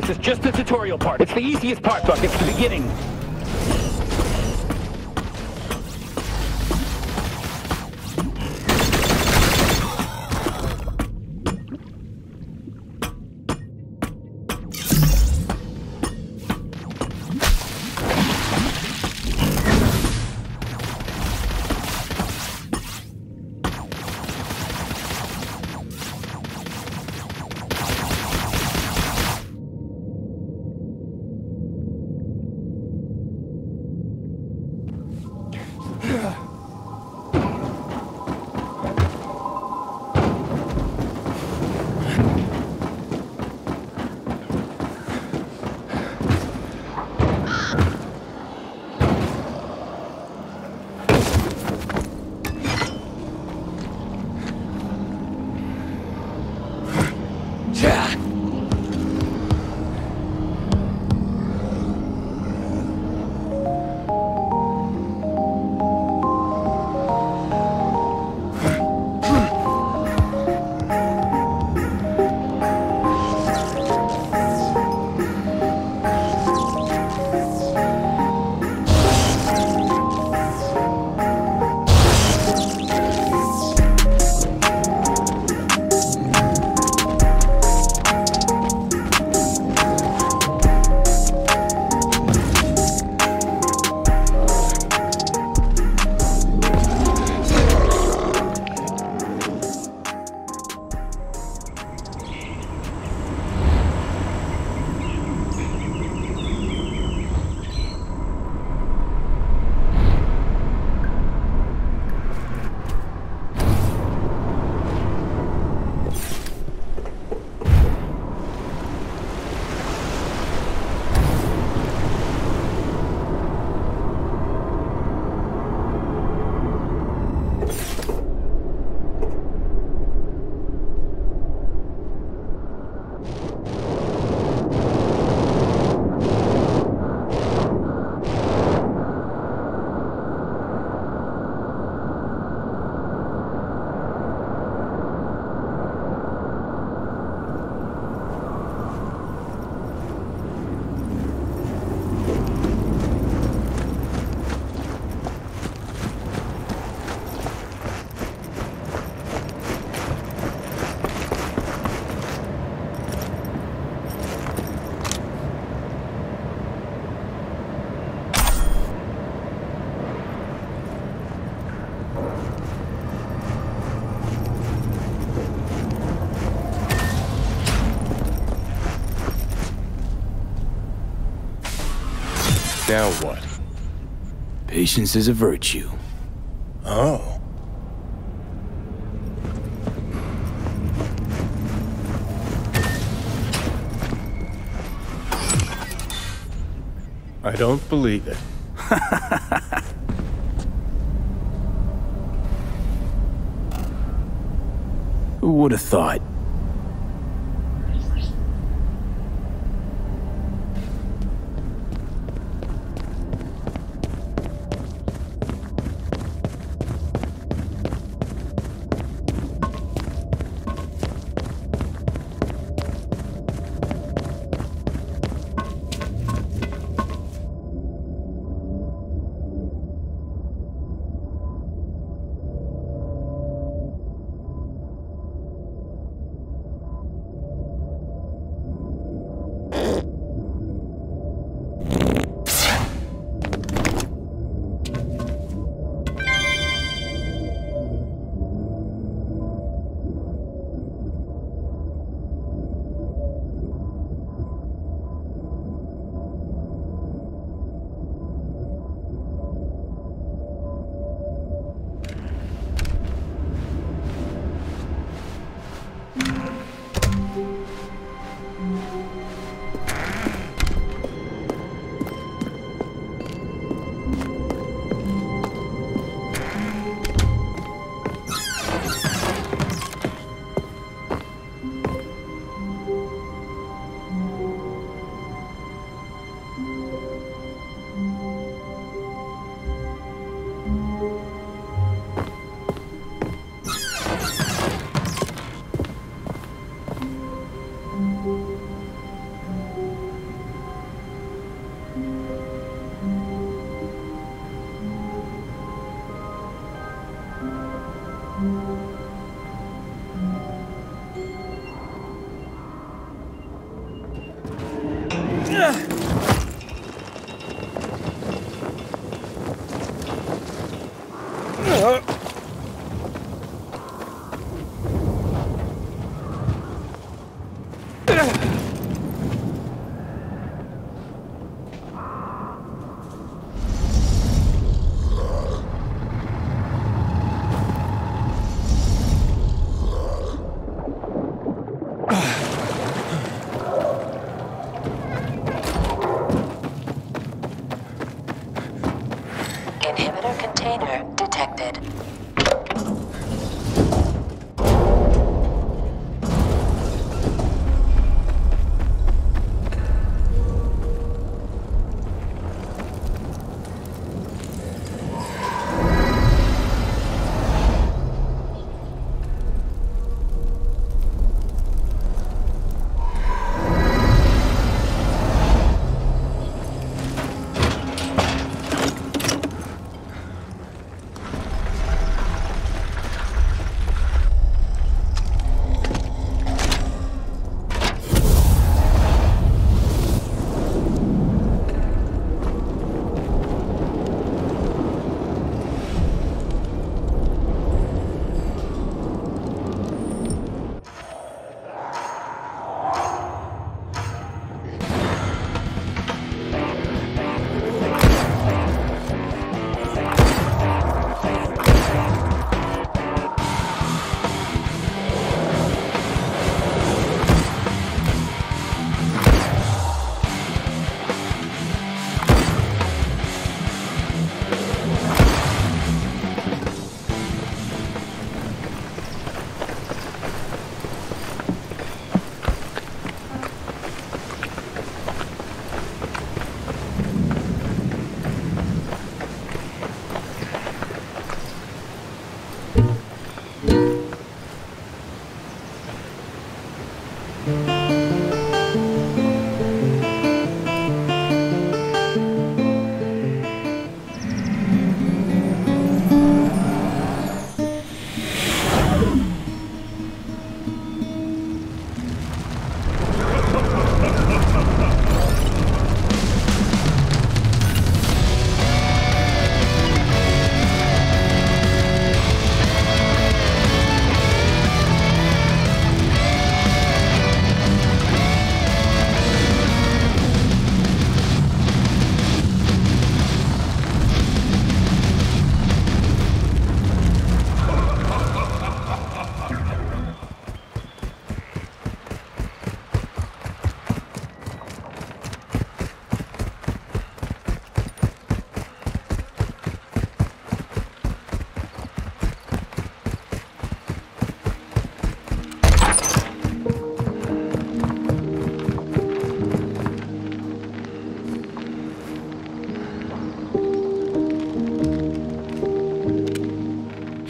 This is just the tutorial part. It's the easiest part, Buck. It's the beginning. Now what? Patience is a virtue. Oh. I don't believe it. Who would have thought?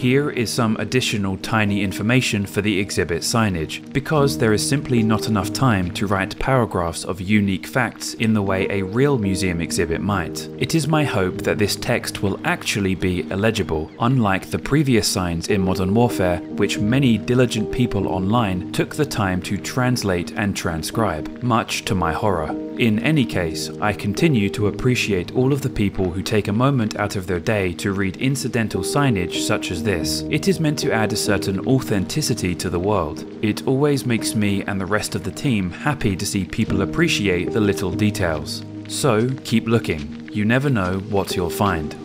Here is some additional tiny information for the exhibit signage, because there is simply not enough time to write paragraphs of unique facts in the way a real museum exhibit might. It is my hope that this text will actually be illegible, unlike the previous signs in Modern Warfare, which many diligent people online took the time to translate and transcribe, much to my horror. In any case, I continue to appreciate all of the people who take a moment out of their day to read incidental signage such as this. It is meant to add a certain authenticity to the world. It always makes me and the rest of the team happy to see people appreciate the little details. So keep looking, you never know what you'll find.